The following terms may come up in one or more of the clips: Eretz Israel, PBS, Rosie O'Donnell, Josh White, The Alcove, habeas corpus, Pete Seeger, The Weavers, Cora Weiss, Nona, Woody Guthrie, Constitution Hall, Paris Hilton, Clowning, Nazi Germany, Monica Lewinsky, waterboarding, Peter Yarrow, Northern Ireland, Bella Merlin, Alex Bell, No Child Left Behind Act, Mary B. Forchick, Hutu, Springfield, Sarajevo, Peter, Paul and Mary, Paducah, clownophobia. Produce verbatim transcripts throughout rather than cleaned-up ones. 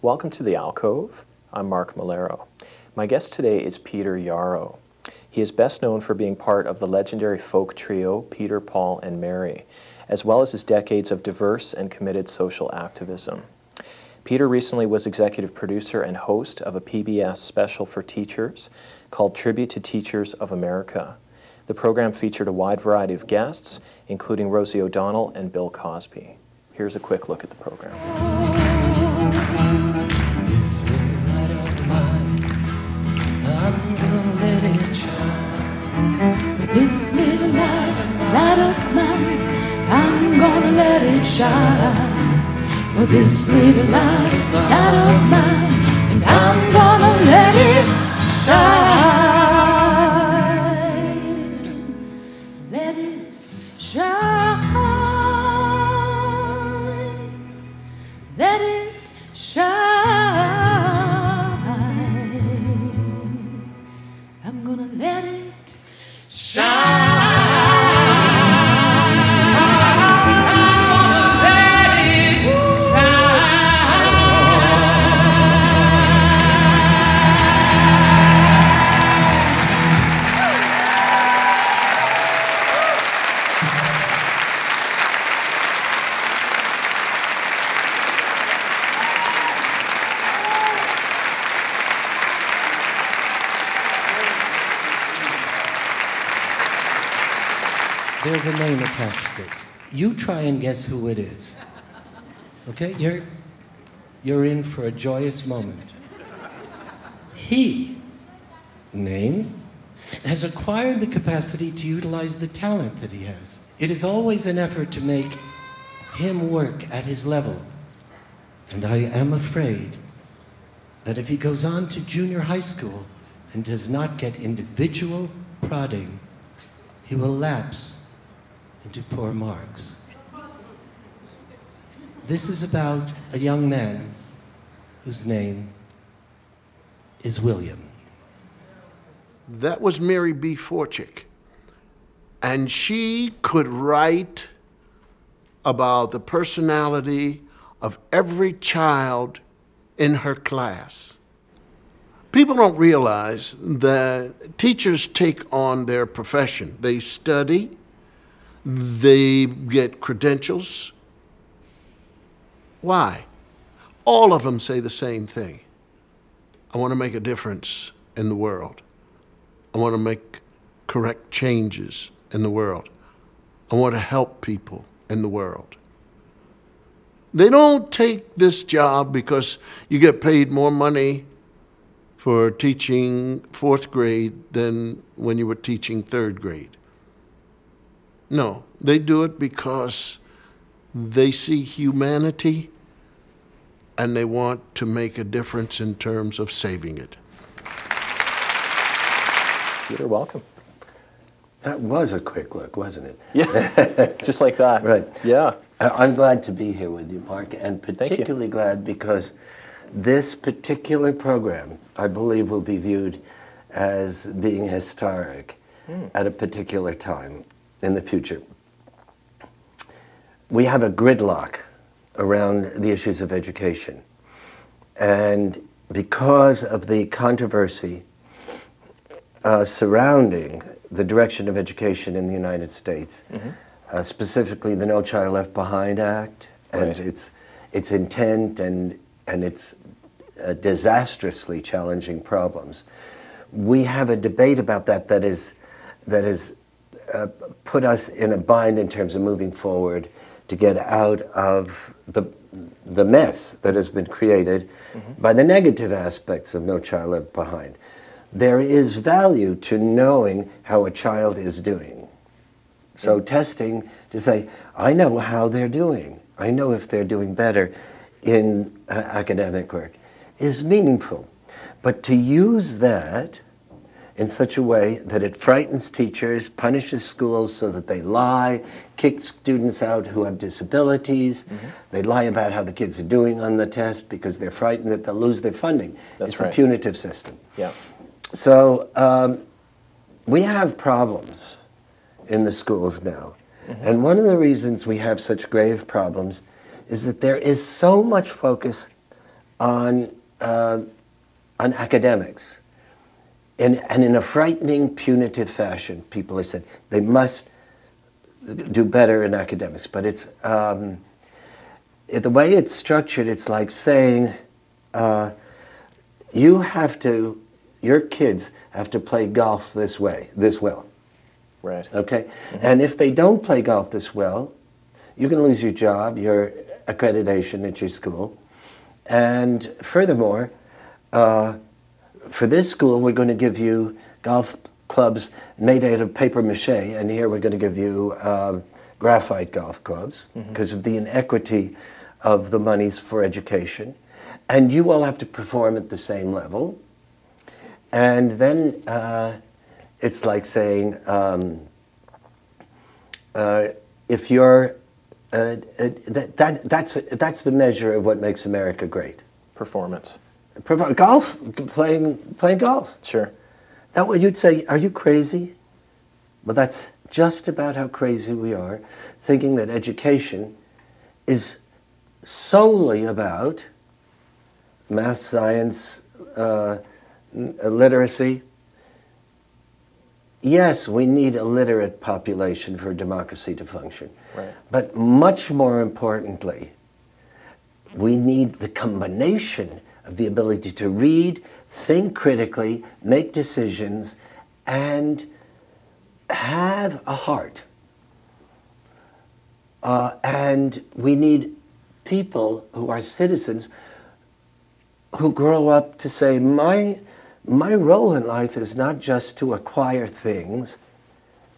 Welcome to The Alcove. I'm Mark Molaro. My guest today is Peter Yarrow. He is best known for being part of the legendary folk trio Peter, Paul, and Mary, as well as his decades of diverse and committed social activism. Peter recently was executive producer and host of a P B S special for teachers called Tribute to Teachers of America. The program featured a wide variety of guests, including Rosie O'Donnell and Bill Cosby. Here's a quick look at the program. This little light, light of mine, I'm gonna let it shine. For this little light, light of mine, and I'm gonna let it shine. Let it shine. Let it shine. I'm gonna let it shine. I'm gonna let it shine. There's a name attached to this. You try and guess who it is. Okay? You're, you're in for a joyous moment. He, name, has acquired the capacity to utilize the talent that he has. It is always an effort to make him work at his level. And I am afraid that if he goes on to junior high school and does not get individual prodding, he will lapse into poor Marx. This is about a young man whose name is William. That was Mary B. Forchick. And she could write about the personality of every child in her class. People don't realize that teachers take on their profession. They study. They get credentials. Why? All of them say the same thing. I want to make a difference in the world. I want to make correct changes in the world. I want to help people in the world. They don't take this job because you get paid more money for teaching fourth grade than when you were teaching third grade. No, they do it because they see humanity and they want to make a difference in terms of saving it. Peter, welcome. That was a quick look, wasn't it? Yeah, just like that. Right. Yeah. I'm glad to be here with you, Mark, and particularly glad because this particular program, I believe, will be viewed as being historic mm. at a particular time in the future. We have a gridlock around the issues of education. And because of the controversy uh, surrounding the direction of education in the United States, mm-hmm. uh, specifically the No Child Left Behind Act and right. its, its intent and, and its uh, disastrously challenging problems, we have a debate about that that is, that is Uh, put us in a bind in terms of moving forward to get out of the, the mess that has been created mm-hmm. by the negative aspects of No Child Left Behind. There is value to knowing how a child is doing. So mm-hmm. testing to say, I know how they're doing. I know if they're doing better in uh, academic work is meaningful. But to use that in such a way that it frightens teachers, punishes schools so that they lie, kick students out who have disabilities. Mm-hmm. They lie about how the kids are doing on the test because they're frightened that they'll lose their funding. That's it's right. a punitive system. Yeah. So um, we have problems in the schools now. Mm-hmm. And one of the reasons we have such grave problems is that there is so much focus on, uh, on academics. And, and in a frightening, punitive fashion, people have said they must do better in academics. But it's, um, it, the way it's structured, it's like saying, uh, you have to, your kids have to play golf this way, this well. Right. Okay? Mm-hmm. And if they don't play golf this well, you can lose your job, your accreditation at your school. And furthermore, uh, for this school, we're going to give you golf clubs made out of paper mache, and here we're going to give you uh, graphite golf clubs because mm-hmm. of the inequity of the monies for education. And you all have to perform at the same level. And then uh, it's like saying, um, uh, if you're Uh, that, that, that's, that's the measure of what makes America great. Performance. Perform golf, playing, playing golf. Sure. That way you'd say, are you crazy? Well, that's just about how crazy we are, thinking that education is solely about math, science, uh, literacy. Yes, we need a literate population for democracy to function. Right. But much more importantly, we need the combination of the ability to read, think critically, make decisions, and have a heart. Uh, and we need people who are citizens who grow up to say, my... My role in life is not just to acquire things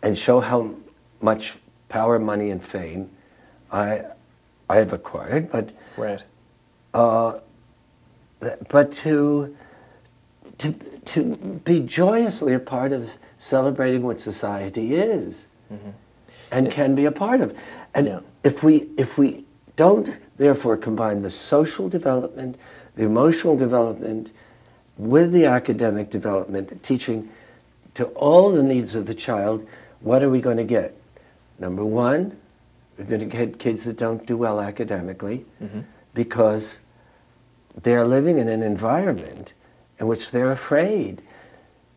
and show how much power, money, and fame I, I have acquired, but right. uh, but to, to, to be joyously a part of celebrating what society is mm-hmm. and yeah. can be a part of. And yeah. if we, if we don't, therefore, combine the social development, the emotional development, with the academic development, teaching to all the needs of the child, what are we going to get? Number one, we're going to get kids that don't do well academically mm-hmm. because they're living in an environment in which they're afraid.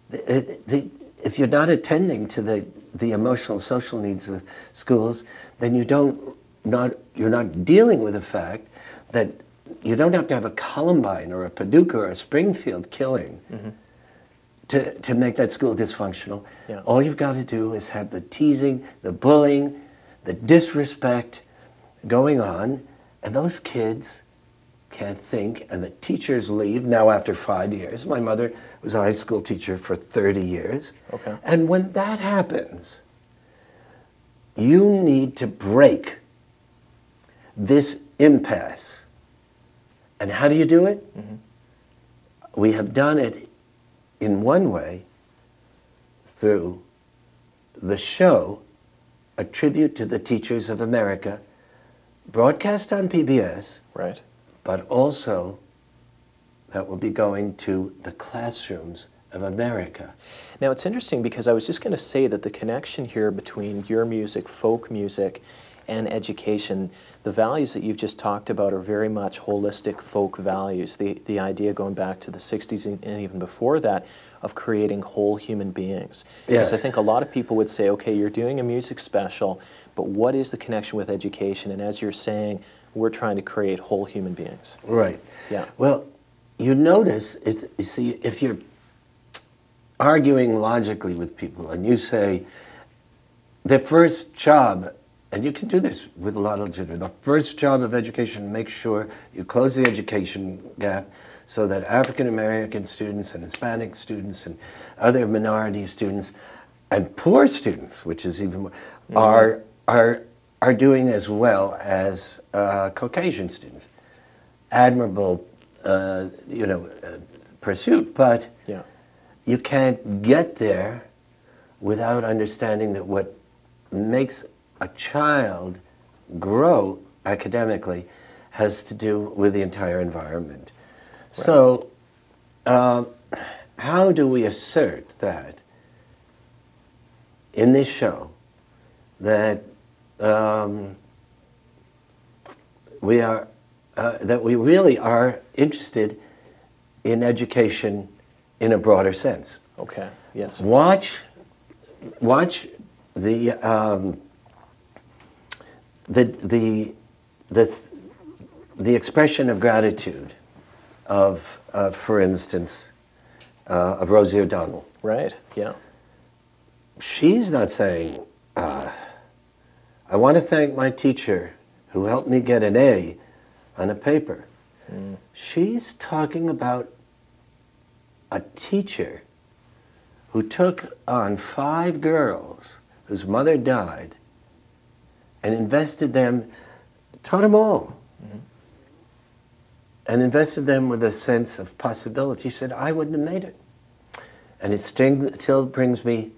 The, the, if you're not attending to the, the emotional, social needs of schools, then you don't, not, you're not dealing with the fact that you don't have to have a Columbine or a Paducah or a Springfield killing mm-hmm. to, to make that school dysfunctional. Yeah. All you've got to do is have the teasing, the bullying, the disrespect going on, and those kids can't think, and the teachers leave now after five years. My mother was a high school teacher for thirty years. Okay. And when that happens, you need to break this impasse. And how do you do it? Mm-hmm. We have done it in one way through the show, A Tribute to the Teachers of America, broadcast on P B S, right. but also that will be going to the classrooms of America. Now it's interesting because I was just going to say that the connection here between your music, folk music, and education, the values that you've just talked about are very much holistic folk values. The, the idea going back to the sixties and, and even before that of creating whole human beings. Yes. Because I think a lot of people would say, okay, you're doing a music special, but what is the connection with education? And as you're saying, we're trying to create whole human beings. Right. Yeah. Well, you notice, it, you see, if you're arguing logically with people and you say, the first job, and you can do this with a lot of legitimacy. The first job of education, make sure you close the education gap so that African American students and Hispanic students and other minority students and poor students, which is even more, mm-hmm. are, are, are doing as well as uh, Caucasian students. Admirable, uh, you know, uh, pursuit, but yeah. you can't get there without understanding that what makes a child grow academically has to do with the entire environment. Right. So uh, how do we assert that in this show that um, we are uh, that we really are interested in education in a broader sense. Okay, yes. Watch, watch the, um, the, the, the, the expression of gratitude of, uh, for instance, uh, of Rosie O'Donnell. Right, yeah. She's not saying, uh, I want to thank my teacher who helped me get an A on a paper. Mm. She's talking about a teacher who took on five girls whose mother died and invested them, taught them all, mm-hmm. and invested them with a sense of possibility. She said, I wouldn't have made it. And it still brings me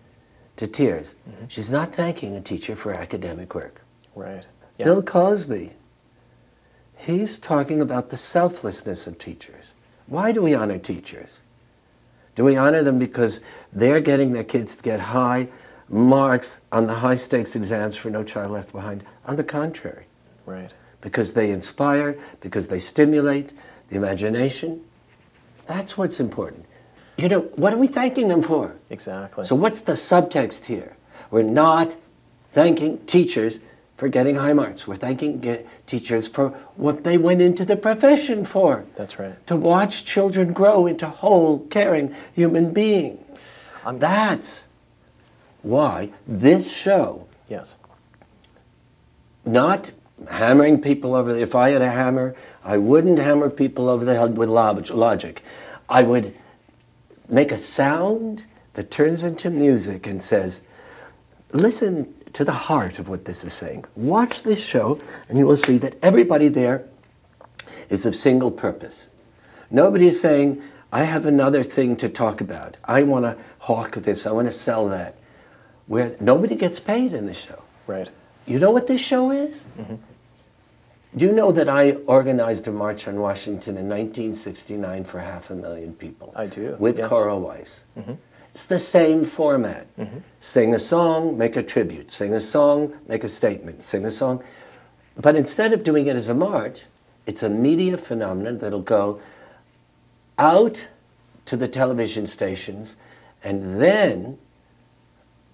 to tears. Mm-hmm. She's not thanking a teacher for academic work. Right. Yeah. Bill Cosby, he's talking about the selflessness of teachers. Why do we honor teachers? Do we honor them because they're getting their kids to get high marks on the high-stakes exams for No Child Left Behind? On the contrary. Right. Because they inspire, because they stimulate the imagination. That's what's important. You know, what are we thanking them for? Exactly. So what's the subtext here? We're not thanking teachers for getting high marks. We're thanking get teachers for what they went into the profession for. That's right. To watch children grow into whole, caring human beings. Um, That's why this show, yes, not hammering people over the, if I had a hammer, I wouldn't hammer people over the head with logic. I would make a sound that turns into music and says, listen to the heart of what this is saying. Watch this show and you will see that everybody there is of single purpose. Nobody is saying, I have another thing to talk about. I want to hawk this. I want to sell that. Where nobody gets paid in the show. Right. You know what this show is? Mm-hmm. Do you know that I organized a march on Washington in nineteen sixty-nine for half a million people? I do. With yes. Cora Weiss. Mm-hmm. It's the same format. Mm-hmm. Sing a song, make a tribute. Sing a song, make a statement. Sing a song. But instead of doing it as a march, it's a media phenomenon that'll go out to the television stations, and then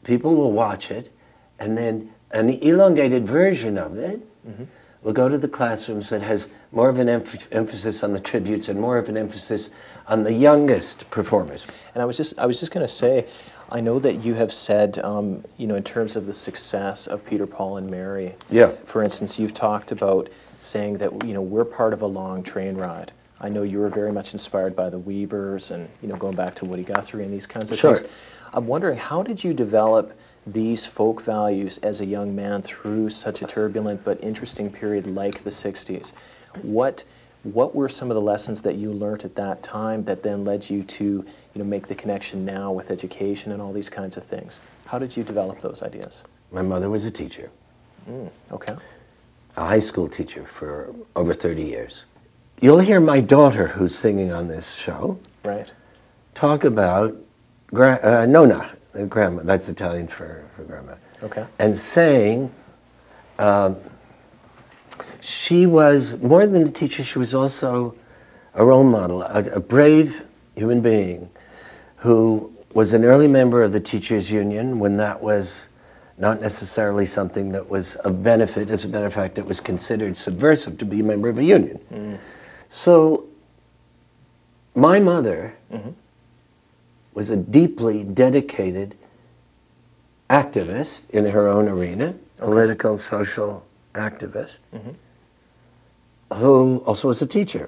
people will watch it, and then an elongated version of it mm-hmm. We'll go to the classrooms that has more of an emph emphasis on the tributes and more of an emphasis on the youngest performers. And I was just, I was just going to say, I know that you have said, um, you know, in terms of the success of Peter, Paul, and Mary. Yeah. For instance, you've talked about saying that, you know, we're part of a long train ride. I know you were very much inspired by the Weavers and, you know, going back to Woody Guthrie and these kinds of sure. things. I'm wondering, how did you develop these folk values as a young man through such a turbulent but interesting period like the sixties? What, what were some of the lessons that you learned at that time that then led you to you know, make the connection now with education and all these kinds of things? How did you develop those ideas? My mother was a teacher. Mm, okay. A high school teacher for over thirty years. You'll hear my daughter, who's singing on this show, right, talk about gra uh, Nona. Grandma, that's Italian for, for grandma. Okay. And saying, um, she was, more than a teacher, she was also a role model, a, a brave human being who was an early member of the teachers' union when that was not necessarily something that was of benefit. As a matter of fact, it was considered subversive to be a member of a union. Mm. So, my mother, mm-hmm. was a deeply dedicated activist in her own arena, okay. political, social activist, mm-hmm. who also was a teacher.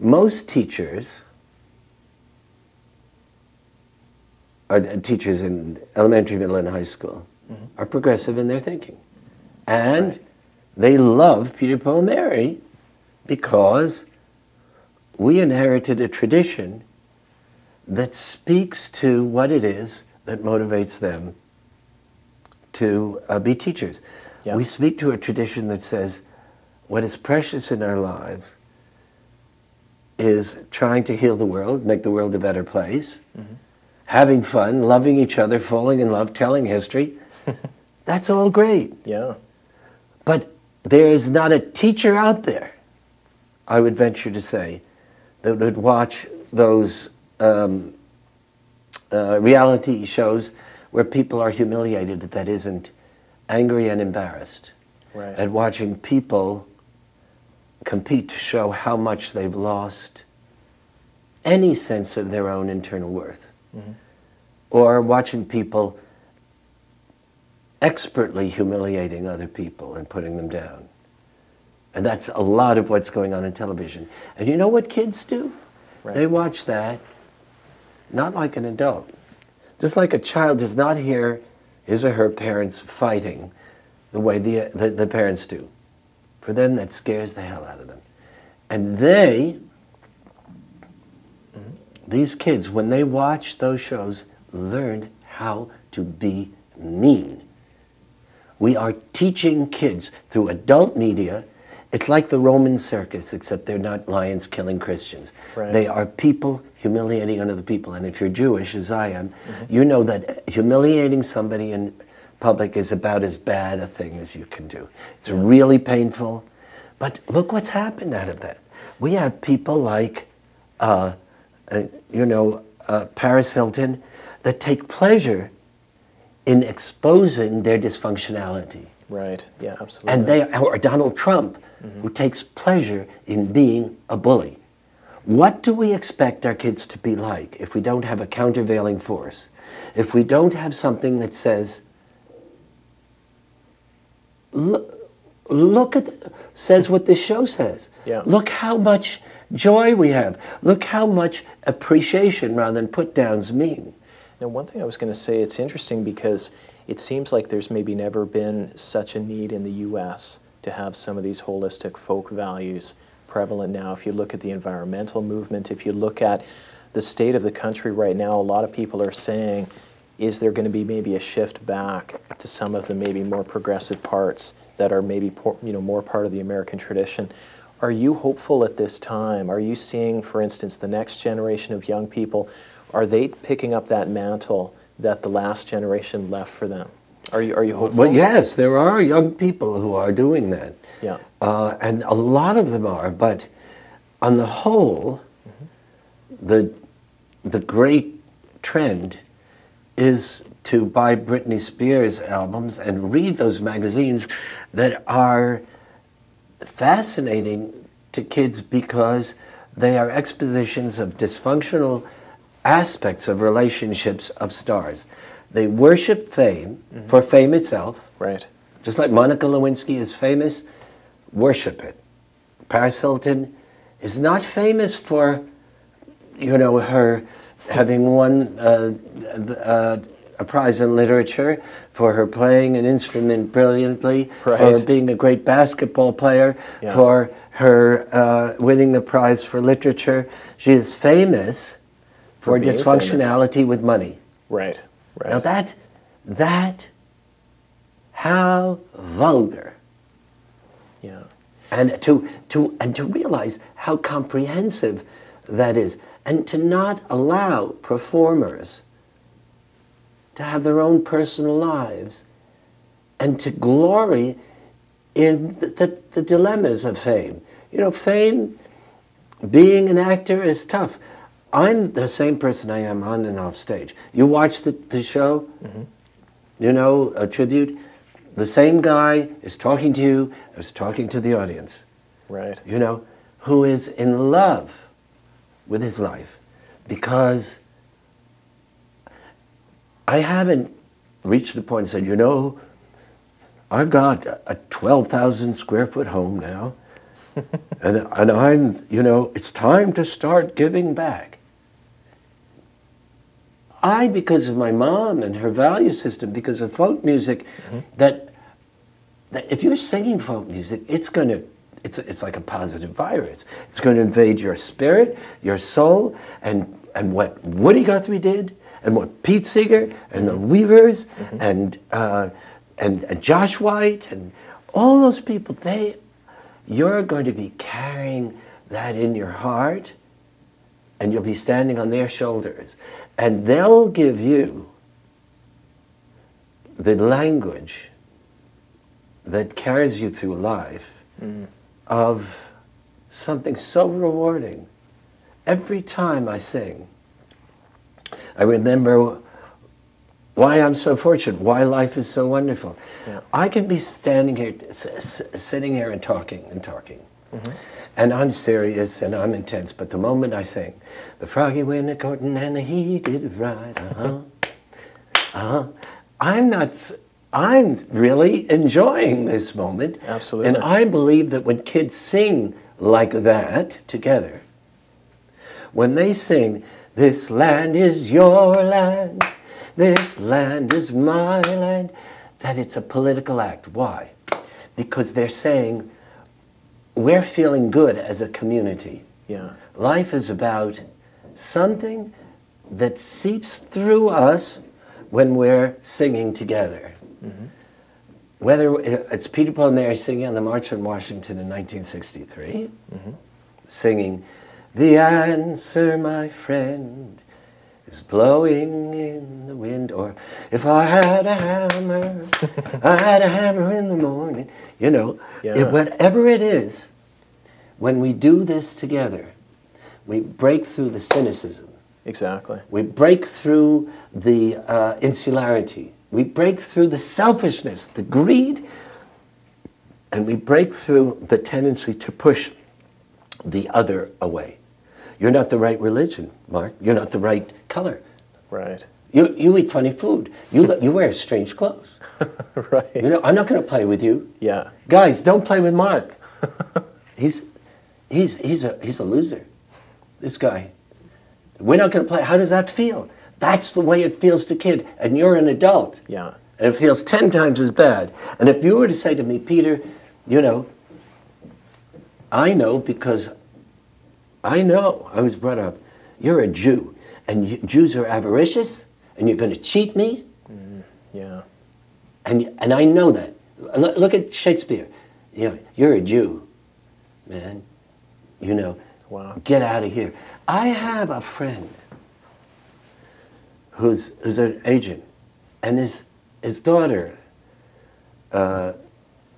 Most teachers, are teachers in elementary, middle, and high school, mm-hmm. are progressive in their thinking. And right. they love Peter, Paul, and Mary because we inherited a tradition that speaks to what it is that motivates them to uh, be teachers. Yep. We speak to a tradition that says what is precious in our lives is trying to heal the world, make the world a better place, mm-hmm. having fun, loving each other, falling in love, telling history. That's all great. Yeah. But There is not a teacher out there, I would venture to say, that would watch those um, uh, reality shows where people are humiliated, that isn't angry and embarrassed, right, at watching people compete to show how much they've lost any sense of their own internal worth. Mm-hmm. Or watching people expertly humiliating other people and putting them down. And that's a lot of what's going on in television. And you know what kids do? Right. They watch that, not like an adult. Just like a child does not hear his or her parents fighting the way the, the, the parents do. For them, that scares the hell out of them. And they, these kids, when they watch those shows, learn how to be mean. We are teaching kids through adult media. It's like the Roman circus, except they're not lions killing Christians. Right. They are people humiliating other people. And if you're Jewish, as I am, mm-hmm, you know that humiliating somebody in public is about as bad a thing as you can do. It's yeah. really painful. But look what's happened out of that. We have people like, uh, uh, you know, uh, Paris Hilton, that take pleasure in exposing their dysfunctionality. Right, yeah, absolutely. And they are Donald Trump, mm-hmm, who takes pleasure in being a bully. What do we expect our kids to be like if we don't have a countervailing force? If we don't have something that says, Look, look at, the, says what this show says. Yeah. Look how much joy we have. Look how much appreciation rather than put-downs mean. Now, one thing I was going to say, it's interesting because it seems like there's maybe never been such a need in the U S to have some of these holistic folk values prevalent now. If you look at the environmental movement, if you look at the state of the country right now, a lot of people are saying, is there going to be maybe a shift back to some of the maybe more progressive parts that are maybe you know, more part of the American tradition? Are you hopeful at this time? Are you seeing, for instance, the next generation of young people, are they picking up that mantle that the last generation left for them? Are you, are you hopeful? Well, yes, there are young people who are doing that. Yeah. Uh, and a lot of them are, but on the whole, mm-hmm, the, the great trend is to buy Britney Spears albums and read those magazines that are fascinating to kids because they are expositions of dysfunctional aspects of relationships of stars. They worship fame, mm-hmm, for fame itself. Right. Just like Monica Lewinsky is famous, worship it. Paris Hilton is not famous for, you know, her having won uh, uh, a prize in literature, for her playing an instrument brilliantly, right, for being a great basketball player, yeah, for her uh, winning the prize for literature. She is famous for, for dysfunctionality famous. with money. Right, right. Now that, that, how vulgar. Yeah. And to, to, and to realize how comprehensive that is. And to not allow performers to have their own personal lives and to glory in the, the, the dilemmas of fame. You know, fame, being an actor is tough. I'm the same person I am on and off stage. You watch the, the show, mm-hmm, you know, a tribute, the same guy is talking to you as talking to the audience. Right. You know, who is in love with his life, because I haven't reached the point and said, you know, I've got a twelve thousand square foot home now, and, and I'm, you know, it's time to start giving back. I, because of my mom and her value system, because of folk music, mm-hmm, that, that if you're singing folk music, it's going to It's, it's like a positive virus. It's going to invade your spirit, your soul, and, and what Woody Guthrie did, and what Pete Seeger, and mm-hmm, the Weavers, mm-hmm, and, uh, and, and Josh White, and all those people, they, you're going to be carrying that in your heart, and you'll be standing on their shoulders. And they'll give you the language that carries you through life mm. of something so rewarding. Every time I sing, I remember why I'm so fortunate, why life is so wonderful. Yeah. I can be standing here, sitting here and talking and talking. Mm-hmm. And I'm serious and I'm intense, but the moment I sing, the froggy went a courtin' and he did it right, uh-huh, uh-huh. I'm not, I'm really enjoying this moment. Absolutely. And I believe that when kids sing like that together, when they sing, this land is your land, this land is my land, that it's a political act. Why? Because they're saying, we're feeling good as a community. Yeah. Life is about something that seeps through us when we're singing together. Mm-hmm. Whether it's Peter, Paul and Mary singing on the March on Washington in nineteen sixty-three, mm-hmm. singing, the answer, my friend, is blowing in the wind, or if I had a hammer, I had a hammer in the morning. You know, yeah. it, whatever it is, when we do this together, we break through the cynicism. Exactly. We break through the uh, insularity. We break through the selfishness, the greed, and we break through the tendency to push the other away. You're not the right religion, Mark. You're not the right color. Right. You, you eat funny food. You, you wear strange clothes. Right. You know, I'm not going to play with you. Yeah. Guys, don't play with Mark. he's, he's, he's, a, he's a loser, this guy. We're not going to play. How does that feel? That's the way it feels to kid, and you're an adult. Yeah. And it feels ten times as bad. And if you were to say to me, Peter, you know, I know because I know I was brought up, you're a Jew, and you, Jews are avaricious, and you're going to cheat me. Mm, yeah. And, and I know that. L look at Shakespeare. You know, you're a Jew, man. You know, wow. Get out of here. I have a friend who's, who's an agent, and his, his daughter, uh,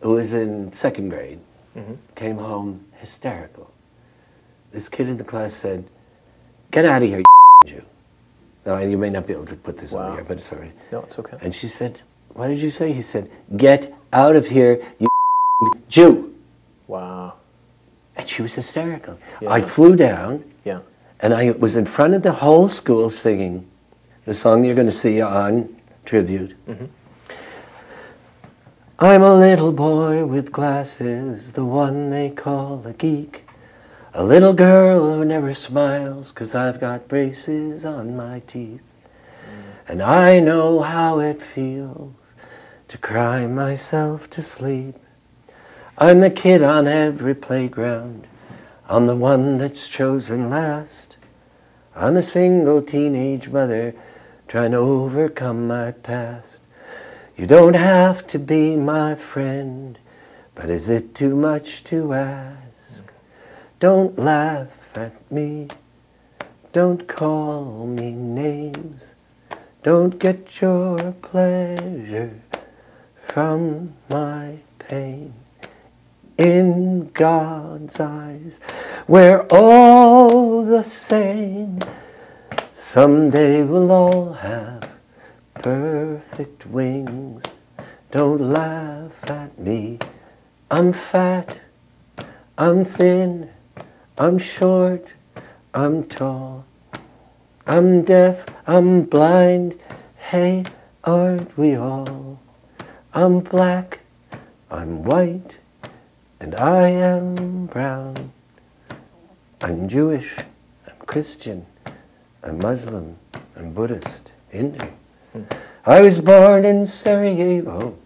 who is in second grade, mm-hmm. came home hysterical. This kid in the class said, get out of here, you Jew. Now, you may not be able to put this wow. on here, but it's all right. No, it's okay. And she said, what did you say? He said, get out of here, you Jew. Wow. And she was hysterical. Yeah. I flew down, yeah. and I was in front of the whole school singing the song you're going to see on Tribute. Mm-hmm. I'm a little boy with glasses, the one they call a geek. A little girl who never smiles, 'cause I've got braces on my teeth. And I know how it feels to cry myself to sleep. I'm the kid on every playground. I'm the one that's chosen last. I'm a single teenage mother trying to overcome my past. You don't have to be my friend, but is it too much to ask? Don't laugh at me. Don't call me names. Don't get your pleasure from my pain. In God's eyes, we're all the same. Someday we'll all have perfect wings. Don't laugh at me. I'm fat, I'm thin, I'm short, I'm tall. I'm deaf, I'm blind, hey, aren't we all? I'm black, I'm white, and I am brown. I'm Jewish, I'm Christian, I'm Muslim, I'm Buddhist, Hindu. I was born in Sarajevo,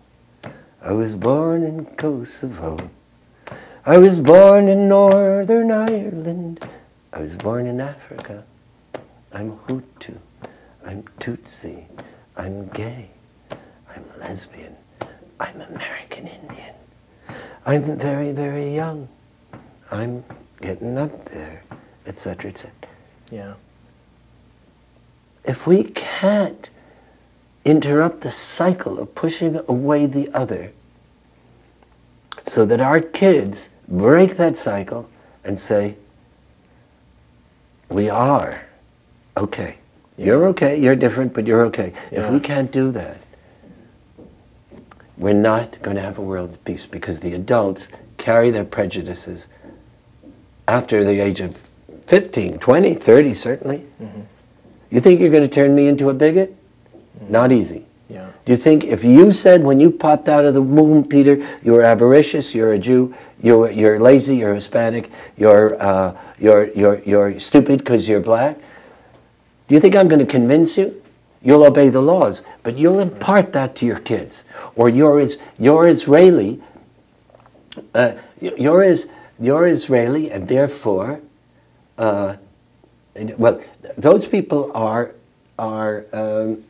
I was born in Kosovo, I was born in Northern Ireland, I was born in Africa. I'm Hutu, I'm Tutsi, I'm gay, I'm lesbian, I'm American Indian. I'm very, very young. I'm getting up there, et cetera, et cetera. Yeah. If we can't interrupt the cycle of pushing away the other, so that our kids break that cycle and say, we are okay. Yeah. You're okay, you're different, but you're okay. Yeah. If we can't do that, we're not going to have a world of peace, because the adults carry their prejudices after the age of fifteen, twenty, thirty, certainly. Mm-hmm. You think you're going to turn me into a bigot? Mm-hmm. Not easy. Yeah. Do you think if you said when you popped out of the womb, Peter, you were avaricious, you're a Jew, you're, you're lazy, you're Hispanic, you're, uh, you're, you're, you're stupid because you're black, do you think I'm going to convince you? You'll obey the laws, but you'll impart that to your kids. Or you're, you're Israeli, uh, you're, you're Israeli, and therefore, uh, and, well, those people are, are, um,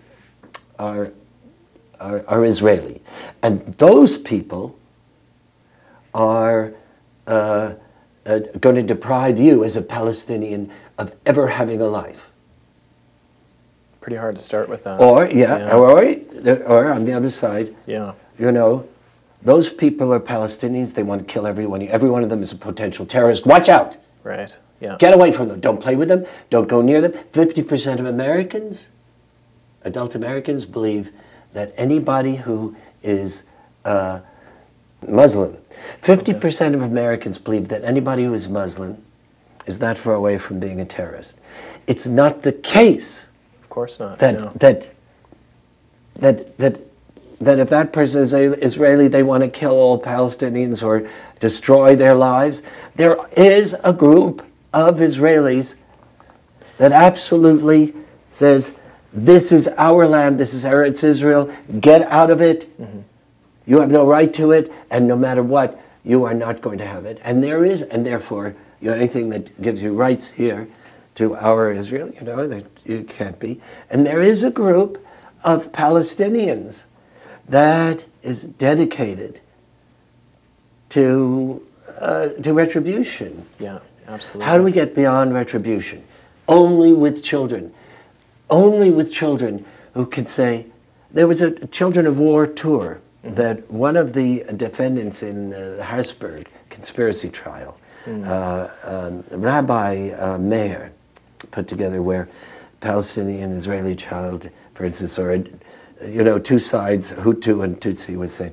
are Are, are Israeli, and those people are uh, uh, going to deprive you as a Palestinian of ever having a life. Pretty hard to start with that. Or yeah, yeah. Or, or on the other side, yeah, you know, those people are Palestinians. They want to kill everyone. Every one of them is a potential terrorist. Watch out! Right. Yeah. Get away from them. Don't play with them. Don't go near them. Fifty percent of Americans, adult Americans, believe that anybody who is uh, Muslim, fifty percent of Americans believe that anybody who is Muslim is that far away from being a terrorist. It's not the case. Of course not. That no. that that that that if that person is Israeli, they want to kill all Palestinians or destroy their lives. There is a group of Israelis that absolutely says, this is our land, this is Eretz Israel, get out of it, mm-hmm. you have no right to it, and no matter what, you are not going to have it. And there is, and therefore, you know, anything that gives you rights here to our Israel, you know, that you can't be. And there is a group of Palestinians that is dedicated to, uh, to retribution. Yeah, absolutely. How do we get beyond retribution? Only with children. Only with children who could say, there was a Children of War tour mm-hmm. that one of the defendants in uh, the Harrisburg conspiracy trial, mm-hmm. uh, um, Rabbi uh, Meir, put together, where Palestinian Israeli child, for instance, or you know, two sides, Hutu and Tutsi, would say,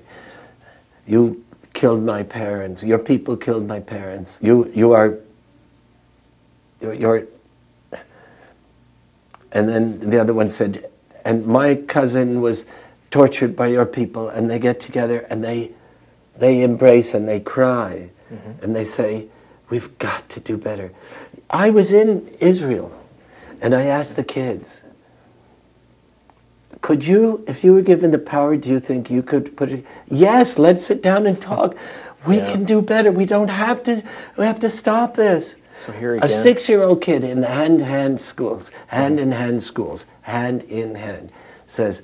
"You killed my parents. Your people killed my parents. You you are you're." you're And then the other one said, and my cousin was tortured by your people, and they get together and they, they embrace and they cry. Mm-hmm. And they say, we've got to do better. I was in Israel, and I asked the kids, could you, if you were given the power, do you think you could put it? Yes, let's sit down and talk. We yeah. can do better. We don't have to, we have to stop this. So here again. A six-year-old kid in the hand-in-hand schools, hand-in-hand schools, hand-in-hand, says,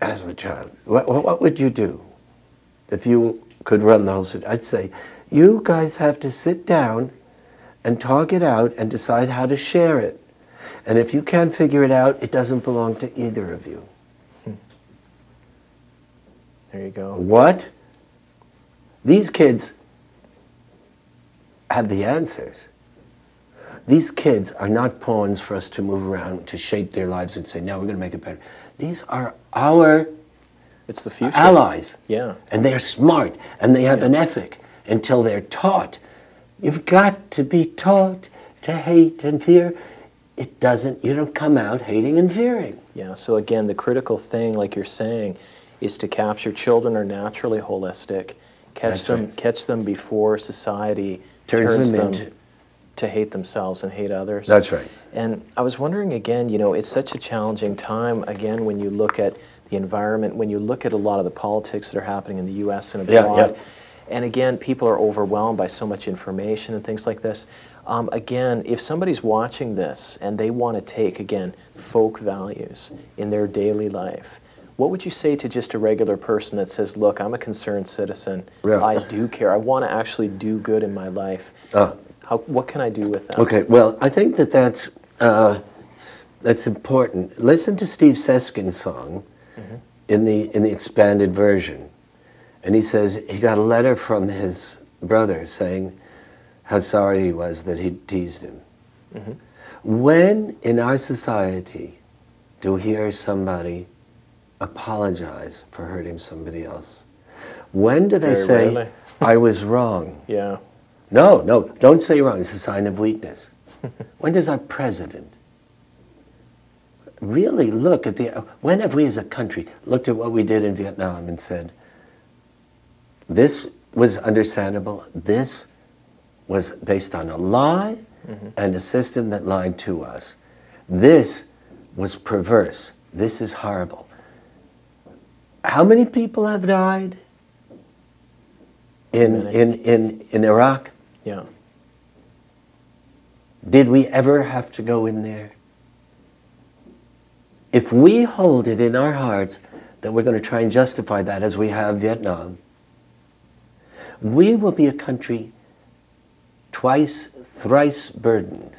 as a child, what, what would you do if you could run the whole city? I'd say, you guys have to sit down and talk it out and decide how to share it. And if you can't figure it out, it doesn't belong to either of you. Hmm. There you go. What? These kids have the answers. These kids are not pawns for us to move around, to shape their lives and say, now we're going to make it better. These are our it's the future. allies. Yeah. And they're smart, and they have yeah. an ethic until they're taught. You've got to be taught to hate and fear. It doesn't, you don't come out hating and fearing. Yeah, so again, the critical thing, like you're saying, is to capture children are naturally holistic. Catch That's them, right. catch them before society turns, turns them, them to hate themselves and hate others. That's right. And I was wondering again, you know, it's such a challenging time, again, when you look at the environment, when you look at a lot of the politics that are happening in the U S and abroad, yeah, yeah. and again, people are overwhelmed by so much information and things like this. Um, again, if somebody's watching this and they want to take, again, folk values in their daily life, what would you say to just a regular person that says, look, I'm a concerned citizen, yeah. I do care, I want to actually do good in my life, uh, How, what can I do with that? Okay, well, I think that that's, uh, that's important. Listen to Steve Seskin's song mm-hmm. in, the, in the expanded version, And he says he got a letter from his brother saying how sorry he was that he teased him. Mm-hmm. When in our society do we hear somebody apologize for hurting somebody else? When do they Very say, rarely. I was wrong? Yeah. No, no, don't say wrong. It's a sign of weakness. When does our president really look at the... When have we as a country looked at what we did in Vietnam and said, this was understandable, this was based on a lie mm-hmm. and a system that lied to us. This was perverse. This is horrible. How many people have died in, in, in, in Iraq? Yeah. Did we ever have to go in there? If we hold it in our hearts that we're going to try and justify that as we have Vietnam, we will be a country twice, thrice burdened.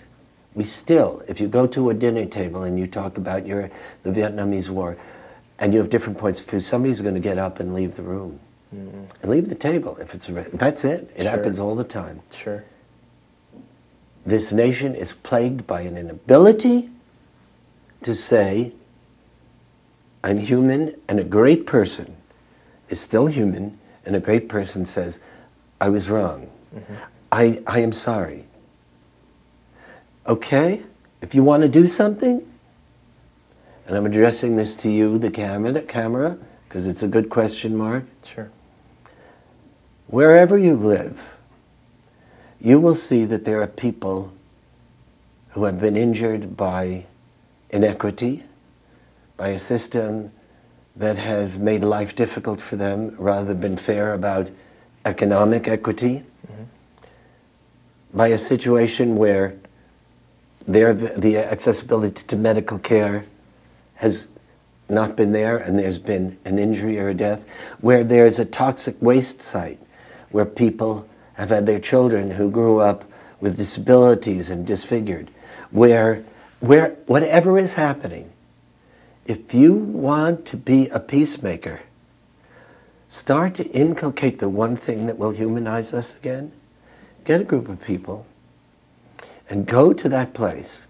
We still, if you go to a dinner table and you talk about your, the Vietnamese War, and you have different points of view, somebody's going to get up and leave the room. Mm-hmm. And leave the table. If it's That's it. It sure. happens all the time. Sure. This nation is plagued by an inability to say, I'm human, and a great person is still human, and a great person says, I was wrong. Mm-hmm. I, I am sorry. Okay, if you want to do something, and I'm addressing this to you, the camera, camera, because it's a good question, Mark. Sure. Wherever you live, you will see that there are people who have been injured by inequity, by a system that has made life difficult for them rather than been fair about economic equity, mm-hmm. by a situation where their, the accessibility to medical care has not been there, and there's been an injury or a death, where there's a toxic waste site, where people have had their children who grew up with disabilities and disfigured, where, where whatever is happening, if you want to be a peacemaker, start to inculcate the one thing that will humanize us again. Get a group of people and go to that place.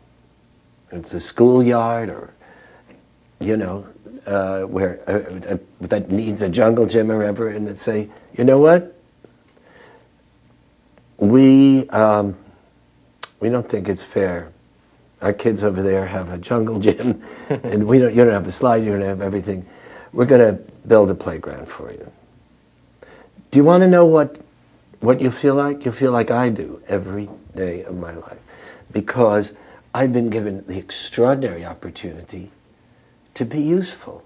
It's a schoolyard or you know, uh, where uh, uh, that needs a jungle gym or whatever, and say, you know what? We um, we don't think it's fair. Our kids over there have a jungle gym, and we don't. You don't have a slide. You don't have everything. We're going to build a playground for you. Do you want to know what what you feel like? You feel like I do every day of my life, because I've been given the extraordinary opportunity to be useful.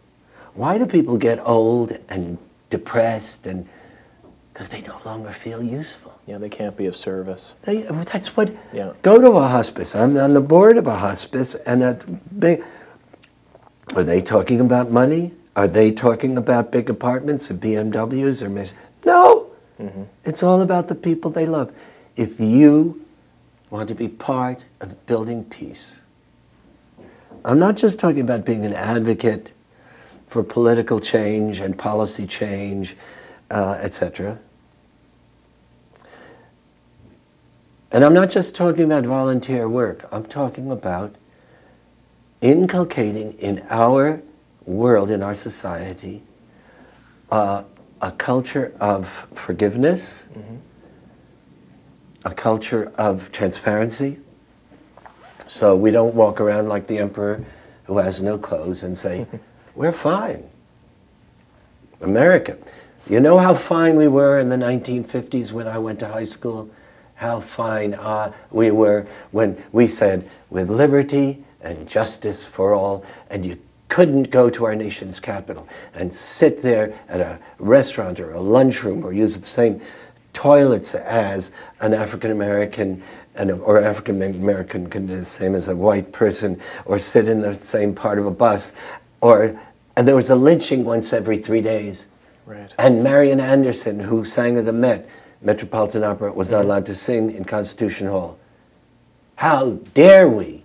Why do people get old and depressed? And because they no longer feel useful. Yeah, they can't be of service. They, that's what. Yeah. Go to a hospice. I'm on the board of a hospice, and a, they, are they talking about money? Are they talking about big apartments or B M Ws or Mercedes? No. Mm-hmm. It's all about the people they love. If you want to be part of building peace. I'm not just talking about being an advocate for political change and policy change, uh, et cetera. And I'm not just talking about volunteer work. I'm talking about inculcating in our world, in our society, uh, a culture of forgiveness, mm-hmm. a culture of transparency. So we don't walk around like the emperor who has no clothes and say, we're fine. America. You know how fine we were in the nineteen fifties when I went to high school? How fine uh, we were when we said, with liberty and justice for all, and you couldn't go to our nation's capital and sit there at a restaurant or a lunchroom or use the same toilets as an African-American and, or African American can do the same as a white person, or sit in the same part of a bus, or and there was a lynching once every three days. Right. And Marian Anderson, who sang at the Met, Metropolitan Opera, was not allowed to sing in Constitution Hall. How dare we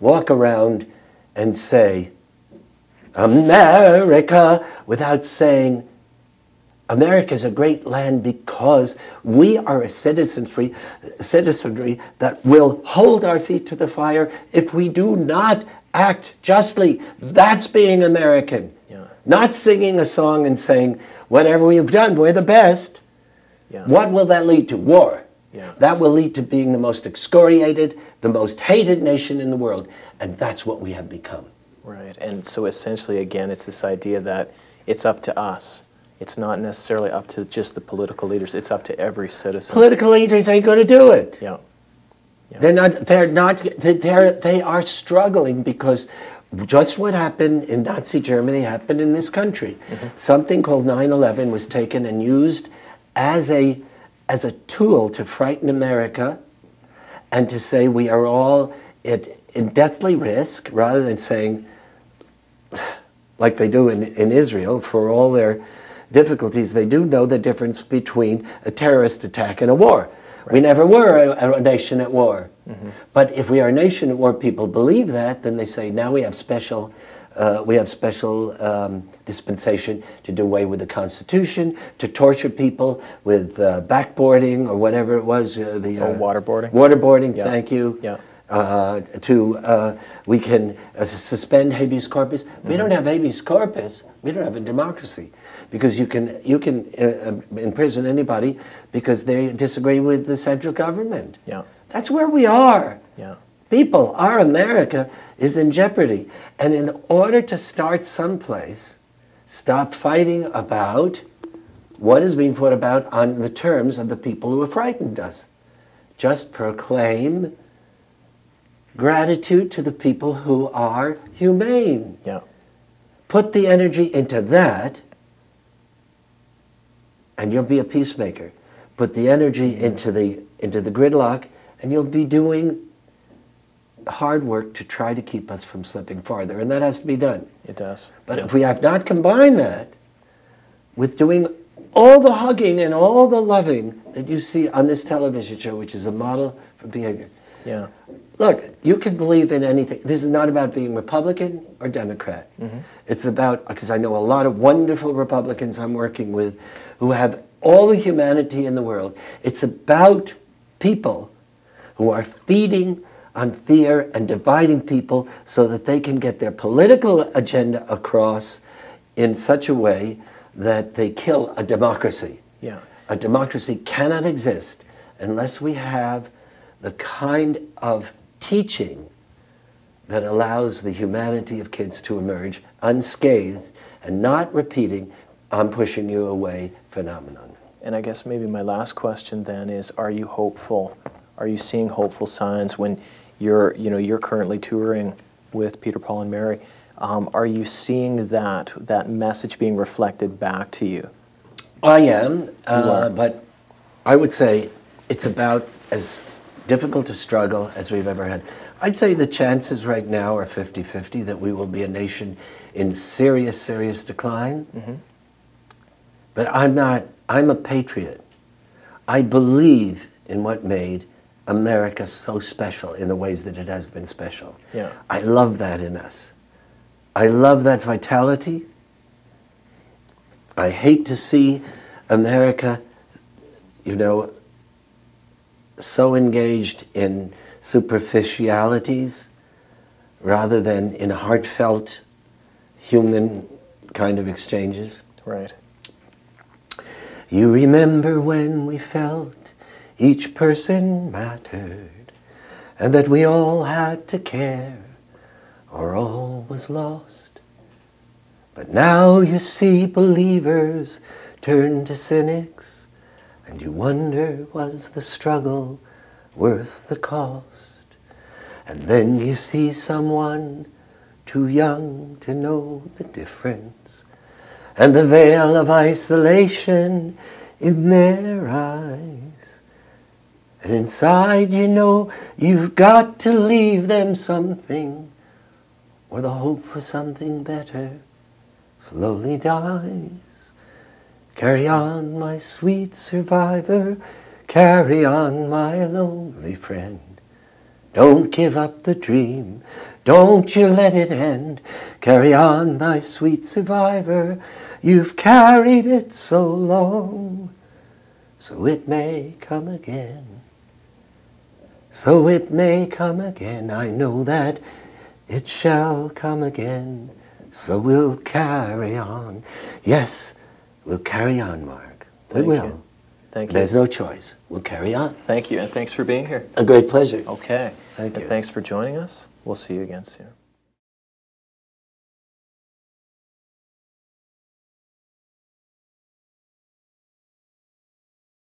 walk around and say America without saying America is a great land because we are a citizenry, citizenry that will hold our feet to the fire if we do not act justly. That's being American. Yeah. Not singing a song and saying, whatever we have done, we're the best. Yeah. What will that lead to? War. Yeah. That will lead to being the most excoriated, the most hated nation in the world. And that's what we have become. Right. And so essentially, again, it's this idea that it's up to us. It's not necessarily up to just the political leaders. It's up to every citizen. Political leaders ain't going to do it. Yeah. Yeah. They're not, they're not, they're, they are struggling because just what happened in Nazi Germany happened in this country. Mm-hmm. Something called nine eleven was taken and used as a, as a tool to frighten America and to say we are all at, in deathly risk, rather than saying, like they do in, in Israel, for all their difficulties, they do know the difference between a terrorist attack and a war. Right. We never were a, a nation at war. Mm-hmm. But if we are a nation at war, people believe that, then they say, now we have special, uh, we have special um, dispensation to do away with the Constitution, to torture people with uh, backboarding or whatever it was. Uh, the, uh, oh, waterboarding. Waterboarding, yeah. Thank you. Yeah. Uh, to, uh, we can uh, suspend habeas corpus. Mm-hmm. We don't have habeas corpus. We don't have a democracy. Because you can, you can uh, imprison anybody because they disagree with the central government. Yeah. That's where we are. Yeah. People, our America is in jeopardy. And in order to start someplace, stop fighting about what is being fought about on the terms of the people who have frightened us. Just proclaim gratitude to the people who are humane. Yeah. Put the energy into that, and you'll be a peacemaker. Put the energy into the, into the gridlock, and you'll be doing hard work to try to keep us from slipping farther. And that has to be done. It does. But yeah. if we have not combined that with doing all the hugging and all the loving that you see on this television show, which is a model for behavior. Yeah. Look, you can believe in anything. This is not about being Republican or Democrat. Mm-hmm. It's about, because I know a lot of wonderful Republicans I'm working with who have all the humanity in the world. It's about people who are feeding on fear and dividing people so that they can get their political agenda across in such a way that they kill a democracy. Yeah. A democracy cannot exist unless we have the kind of teaching that allows the humanity of kids to emerge unscathed and not repeating "I'm pushing you away" phenomenon. And I guess maybe my last question then is, are you hopeful? Are you seeing hopeful signs when you're, you know, you're currently touring with Peter, Paul and Mary? Um, are you seeing that, that message being reflected back to you? I am, uh, but I would say it's about as difficult a struggle as we've ever had. I'd say the chances right now are fifty fifty that we will be a nation in serious, serious decline. Mm-hmm. But I'm not, I'm a patriot. I believe in what made America so special in the ways that it has been special. Yeah. I love that in us. I love that vitality. I hate to see America, you know, so engaged in superficialities rather than in heartfelt human kind of exchanges. Right. You remember when we felt each person mattered and that we all had to care or all was lost. But now you see believers turn to cynics and you wonder, was the struggle worth the cost? And then you see someone too young to know the difference, and the veil of isolation in their eyes. And inside you know you've got to leave them something, or the hope for something better slowly dies. Carry on, my sweet survivor, carry on, my lonely friend. Don't give up the dream. Don't you let it end. Carry on, my sweet survivor. You've carried it so long. So it may come again. So it may come again. I know that it shall come again. So we'll carry on. Yes, we'll carry on, Mark. We will. Thank you. There's no choice. We'll carry on. Thank you, and thanks for being here. A great pleasure. Okay. Thank you. And thanks for joining us. We'll see you again soon.